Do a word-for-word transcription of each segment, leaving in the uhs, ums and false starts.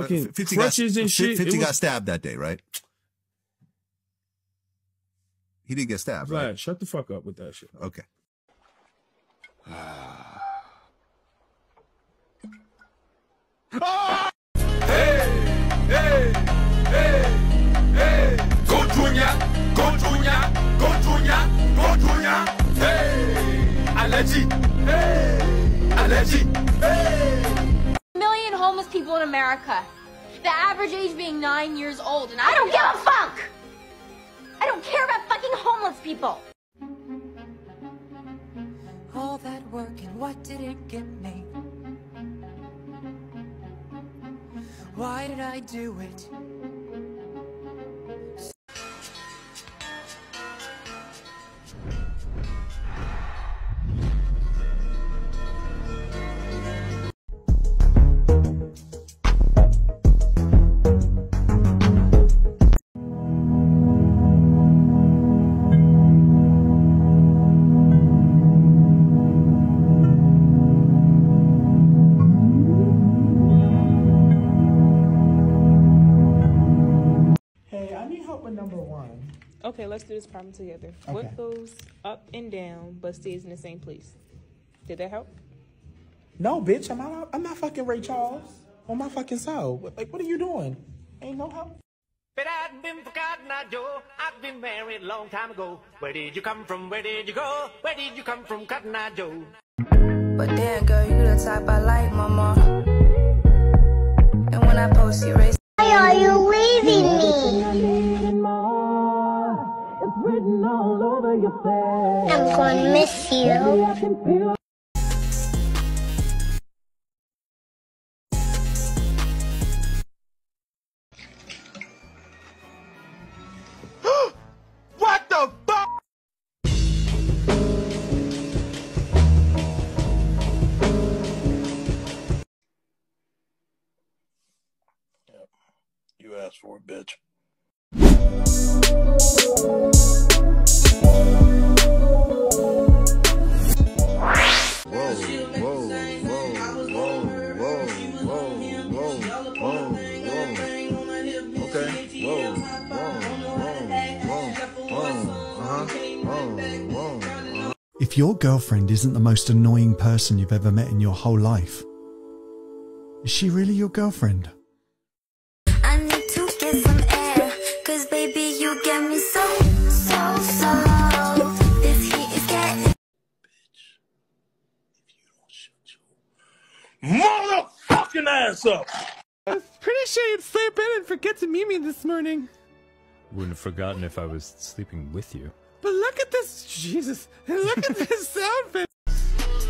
fucking crutches and shit. fifty got stabbed that day, right? He didn't get stabbed, Vlad, right? Shut the fuck up with that shit. Okay. Ah! Hey! Hey! Hey! Hey! Go Junior! Go Junior! Go Junior! Go Junior! Hey! Allergy! Hey! Allergy! Hey! A million homeless people in America. The average age being nine years old, and I don't give a fuck! I don't care about fucking homeless people. All that work and what did it get me? Why did I do it? Okay, let's do this problem together. Okay. What goes up and down but stays in the same place? Did that help? No, bitch. I'm not. I'm not fucking Ray Charles on my fucking soul. Like, what are you doing? Ain't no help. But I've been forgotten, I Joe. I've been married a long time ago. Where did you come from? Where did you go? Where did you come from, Cotton Eye Joe? But damn, girl, you the type I like, mama. And when I post you, race. Why are you leaving me? All over your face. I'm gonna miss you. What the fuck? Yeah. You asked for it, bitch. If your girlfriend isn't the most annoying person you've ever met in your whole life, is she really your girlfriend? I need to get some air, cause baby you get me so, so, so. This heat is getting... Bitch, if you don't shut your motherfucking ass up! I was pretty sure you'd sleep in and forget to meet me this morning. Wouldn't have forgotten if I was sleeping with you. But look at this, Jesus, and look at this sound bit. Go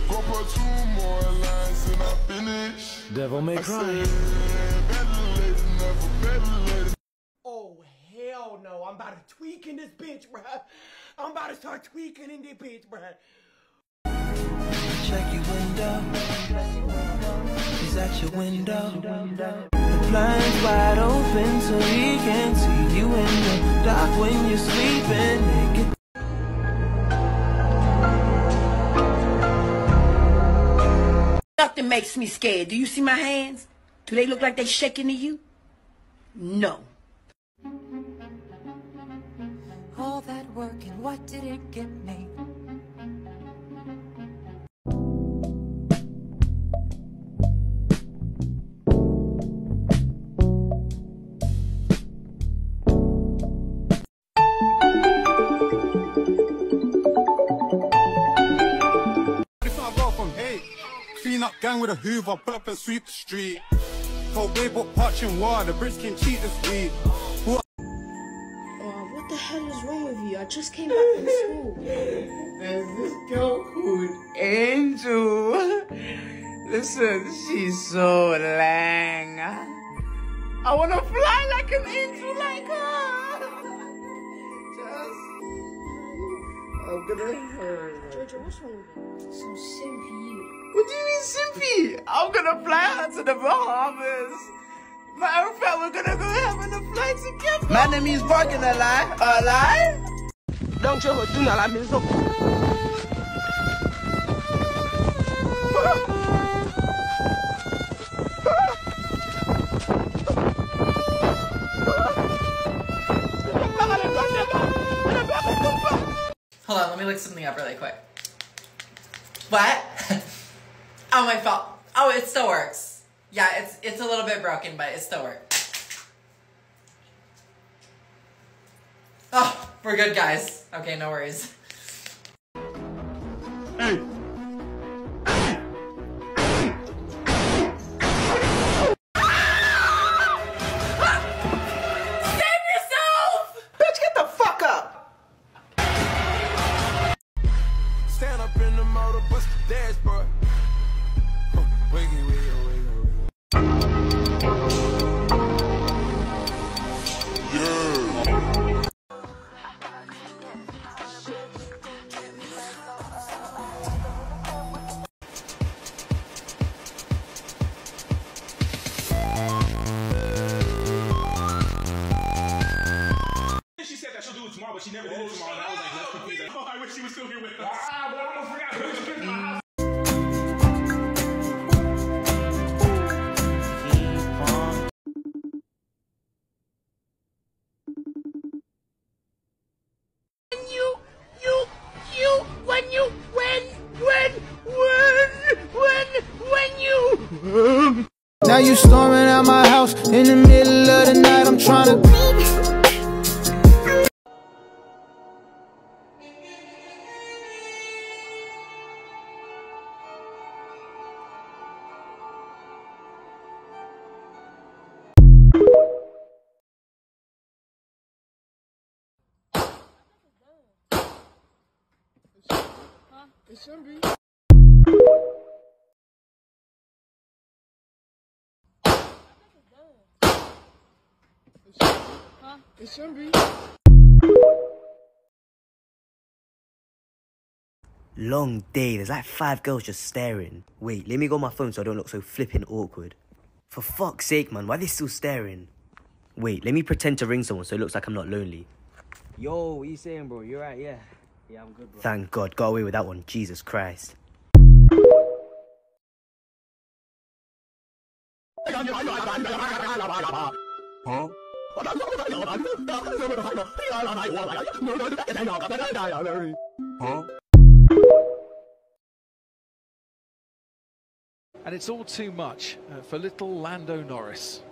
for two more lines and I finish. Devil may cry. Oh, hell no, I'm about to tweak in this bitch, bruh. I'm about to start tweaking in this bitch, bruh. Check your window. Is that your window? The blind's wide open so he can see you in the dark when you're sleeping. Nothing makes me scared. Do you see my hands? Do they look like they shaking to you? No. All that work and what did it get me? Up gang with a hoover, pull up and sweep the street. Cold wave up, parching war, the Brits can cheat this week. What? Oh, what the hell is wrong with you? I just came back from school. There's this girl called Angel. Listen, she's so lang. I wanna fly like an angel like her. Just... I'm gonna hurt. Georgia, what's wrong with you? Some simpy you. What do you mean, simpy? I'm gonna fly her to the Bahamas. Matter of fact, we're gonna go having a flight together. My name is barking a lie, a lie. Don't you do not like me so. Hold on, let me look something up really quick. What? Oh, my fault. Oh, it still works. Yeah, it's it's a little bit broken, but it still works. Oh, we're good, guys. Okay, no worries. Hey. She never did it tomorrow, and I was like, let's complete that. Oh, I wish she was still here with us. Ah, but I almost forgot. She kissed my eyes. When you, you, you, when you, when, when, when, when, when you. Now you storming out my house in the middle of the night. I'm trying to leave. It shouldn't be. Huh? It shouldn't be. Long day, there's like five girls just staring. Wait, let me go on my phone so I don't look so flipping awkward. For fuck's sake, man, why are they still staring? Wait, let me pretend to ring someone so it looks like I'm not lonely. Yo, what you saying, bro? You right, yeah. Yeah, I'm good, bro. Thank God, got away with that one. Jesus Christ. Huh? Huh? And it's all too much uh, for little Lando Norris.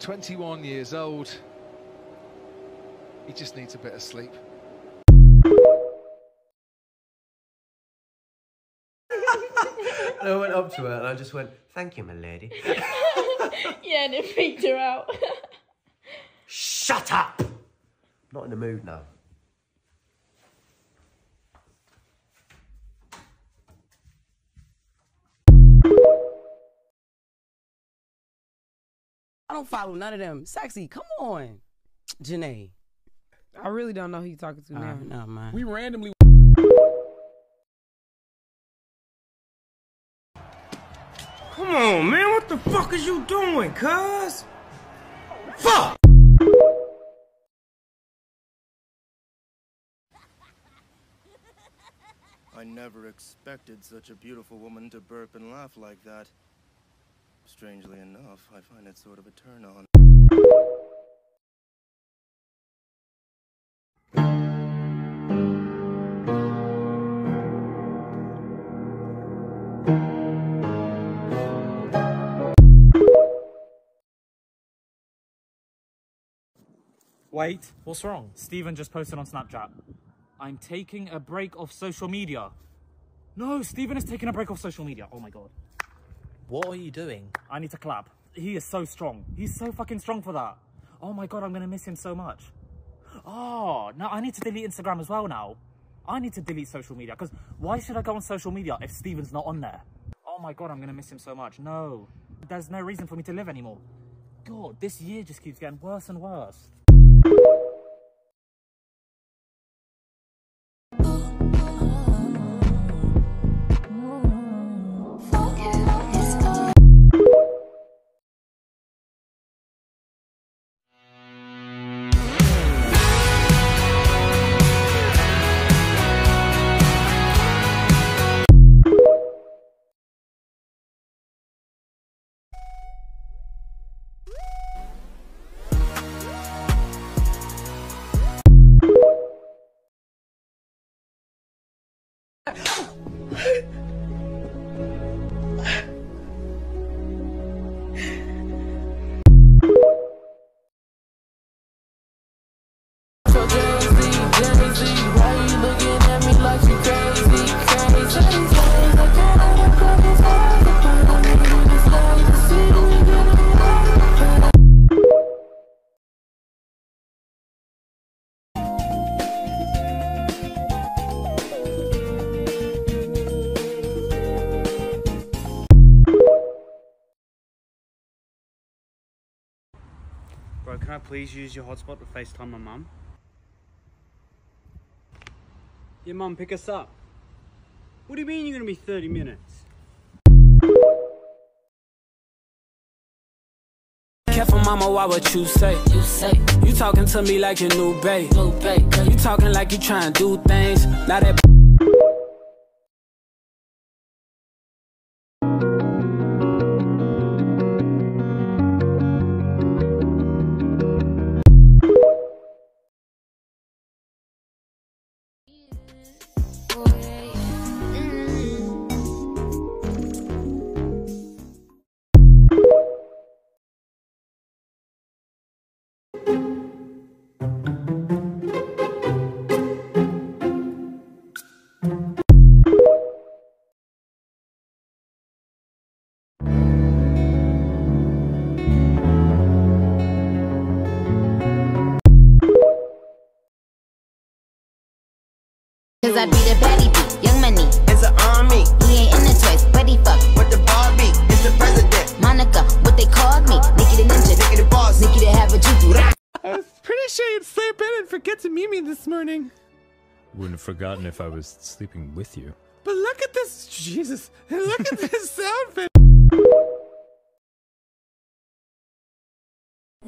twenty-one years old. He just needs a bit of sleep. And I went up to her and I just went, "Thank you, my lady." Yeah, and it freaked her out. Shut up! I'm not in the mood now. I don't follow none of them. Sexy, come on, Janae. I really don't know who you're talking to uh, now. No, man. We randomly. Come on, man, what the fuck is you doing, cuz? Fuck! I never expected such a beautiful woman to burp and laugh like that. Strangely enough, I find it sort of a turn-on. Wait. What's wrong? Steven just posted on Snapchat. I'm taking a break off social media. No, Steven is taking a break off social media. Oh my God. What are you doing? I need to clap. He is so strong. He's so fucking strong for that. Oh my God, I'm going to miss him so much. Oh, now I need to delete Instagram as well now. I need to delete social media because why should I go on social media if Steven's not on there? Oh my God, I'm going to miss him so much. No, there's no reason for me to live anymore. God, this year just keeps getting worse and worse. can I please use your hotspot to FaceTime my mum? Yeah, mum, pick us up. What do you mean you're gonna be thirty minutes? Careful, mama, why what you say? You say you talking to me like your new babe. New babe, you talking like you trying to do things. Now that. Cause I be the baddie B, Young Money, it's an army. He ain't in the toys, but he fuck with the Barbie, it's the president. Monica, what they called me, Nikki the Ninja, Nikki the Boss, Nikki the Have a Juju. I was pretty sure you'd sleep in and forget to meet me this morning. Wouldn't have forgotten if I was sleeping with you. But look at this, Jesus, and look at this outfit. A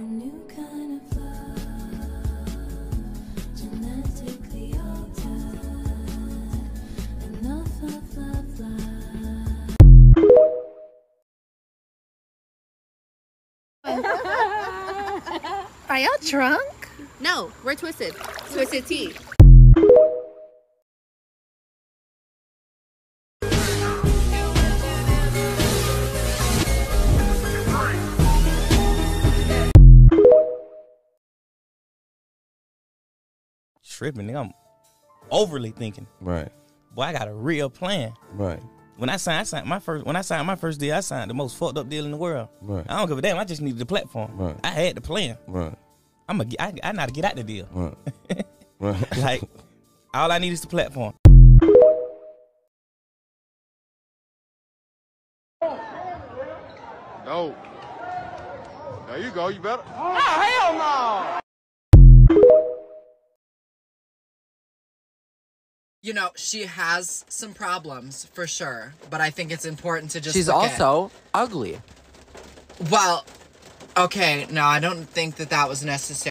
new kind of love, genetically Are y'all drunk? No, we're twisted. Twisted tea. Tripping, nigga. I'm overly thinking. Right. Boy, I got a real plan. Right. When I signed, I signed my first. When I signed my first deal, I signed the most fucked up deal in the world. Right. I don't give a damn. I just needed the platform. Right. I had the plan. Right. I'm a. I, I know how to get out the deal. Right. Right. Like, all I need is the platform. No. There you go. You better. Oh, hell no. You know, she has some problems, for sure. But I think it's important to just She's also ugly. Well, okay, no, I don't think that that was necessary.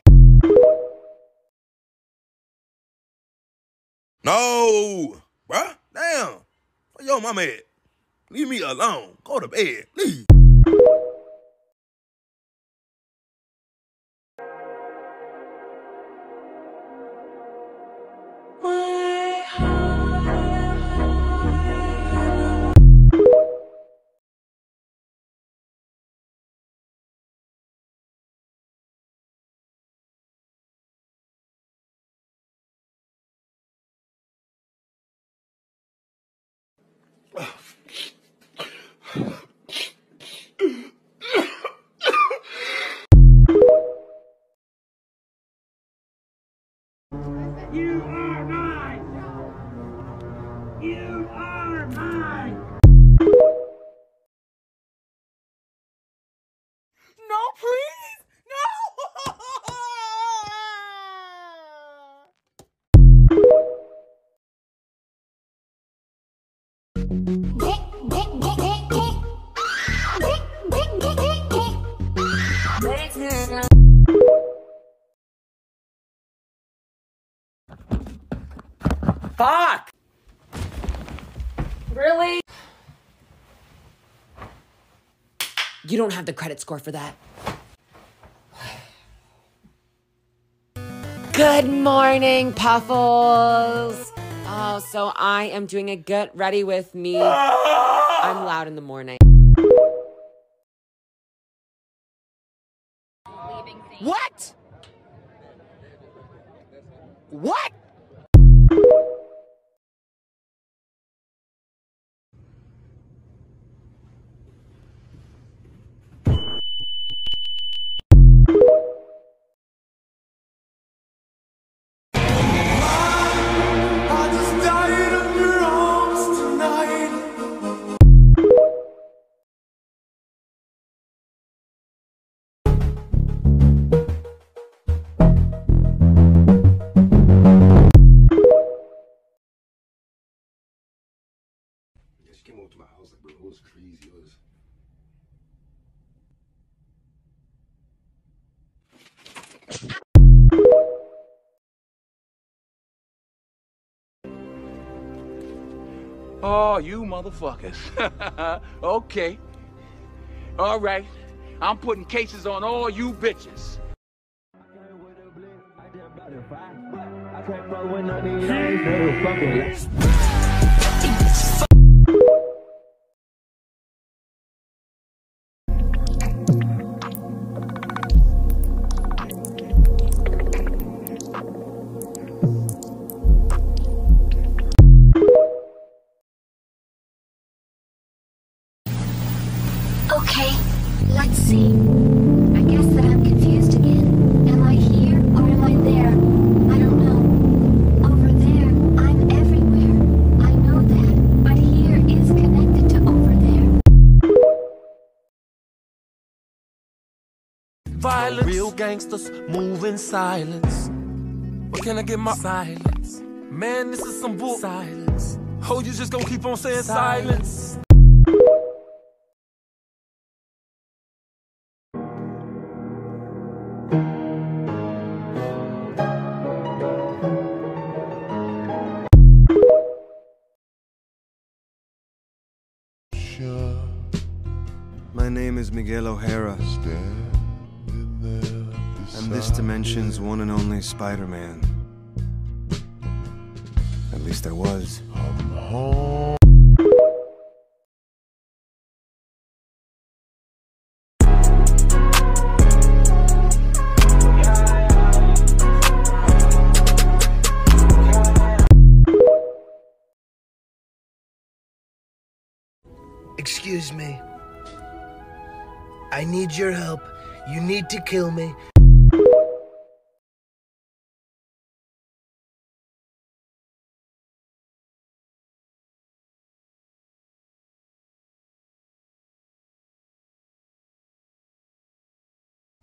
No! Bruh, damn. Where your mama at? Leave me alone. Go to bed. Leave. You are mine! You are mine! No, please! Fuck! Really? You don't have the credit score for that. Good morning, Puffles! Oh, so I am doing a get ready with me. I'm loud in the morning. What? What? Oh, you motherfuckers. Okay. All right. I'm putting cases on all you bitches. Okay, let's see. I guess that I'm confused again. Am I here or am I there? I don't know. Over there, I'm everywhere. I know that, but here is connected to over there. Violence. Real gangsters move in silence. Where can I get my silence? Man, this is some bull. Silence. Oh, you just gonna keep on saying silence. silence. My name is Miguel O'Hara, and this dimension's one and only Spider-Man. At least I was. I'm home. Excuse me. I need your help. You need to kill me.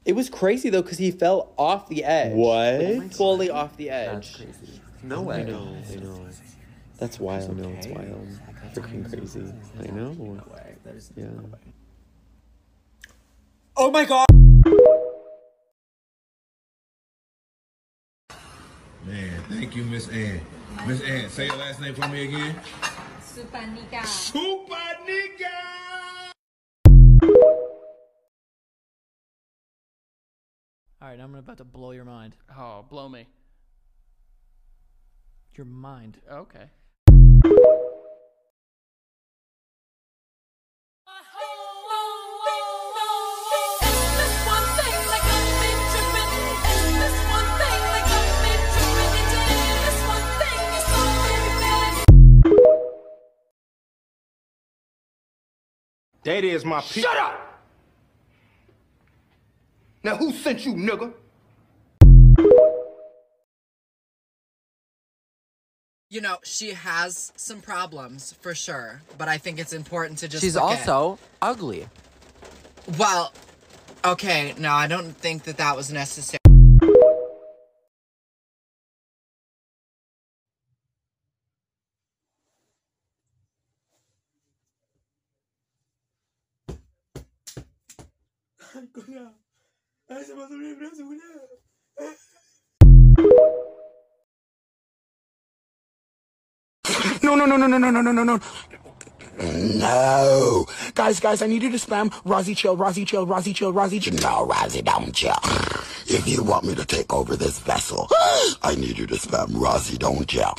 It was crazy though, because he fell off the edge. What? Like, fully off the edge. That's crazy. No way. I know. I know. That's wild. No, it's wild. Freaking crazy. I know. No way. There's no way. Oh my God! Man, thank you, Miss Ann. Miss Ann, say your last name for me again. Supanika. Supanika! All right, I'm about to blow your mind. Oh, blow me. Your mind. Okay. That is my pe- Shut up! Now who sent you, nigga? You know, she has some problems, for sure. But I think it's important to just She's also at... ugly. Well, okay, no, I don't think that that was necessary. No, no, no, no, no, no, no, no, no, no. No. Guys, guys, I need you to spam Rozzy chill, Rozzy chill, Rozzy chill, Rozzy chill. No, Rozzy don't chill. If you want me to take over this vessel, I need you to spam Rozzy don't chill.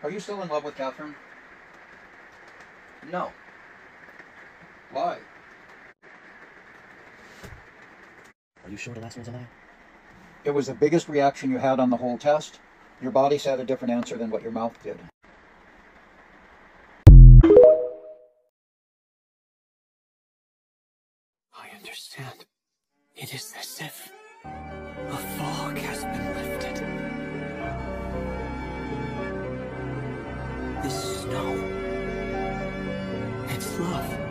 Are you still in love with Catherine? No. Why? Are you sure the last one's a lie? It was the biggest reaction you had on the whole test. Your body said a different answer than what your mouth did. I understand. It is as if a fog has been lifted. this snow. It's love.